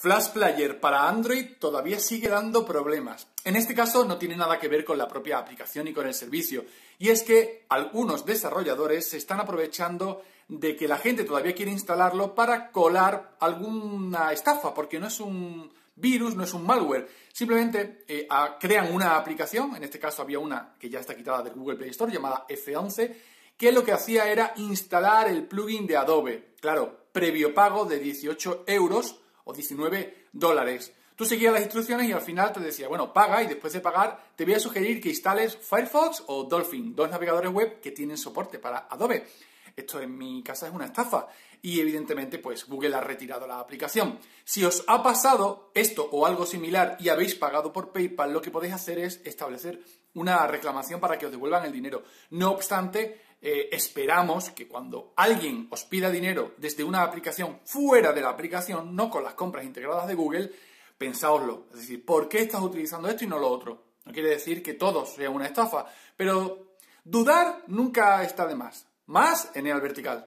Flash Player para Android todavía sigue dando problemas. En este caso no tiene nada que ver con la propia aplicación y con el servicio. Y es que algunos desarrolladores se están aprovechando de que la gente todavía quiere instalarlo para colar alguna estafa, porque no es un virus, no es un malware. Simplemente crean una aplicación, en este caso había una que ya está quitada del Google Play Store llamada F11, que lo que hacía era instalar el plugin de Adobe. Claro, previo pago de 18 € o $19. Tú seguías las instrucciones y al final te decía, bueno, paga, y después de pagar te voy a sugerir que instales Firefox o Dolphin, dos navegadores web que tienen soporte para Adobe. Esto en mi casa es una estafa y evidentemente pues Google ha retirado la aplicación. Si os ha pasado esto o algo similar y habéis pagado por PayPal, lo que podéis hacer es establecer una reclamación para que os devuelvan el dinero. No obstante, esperamos que cuando alguien os pida dinero desde una aplicación fuera de la aplicación, no con las compras integradas de Google, pensáoslo. Es decir, ¿por qué estás utilizando esto y no lo otro? No quiere decir que todo sea una estafa, pero dudar nunca está de más. Más en el vertical.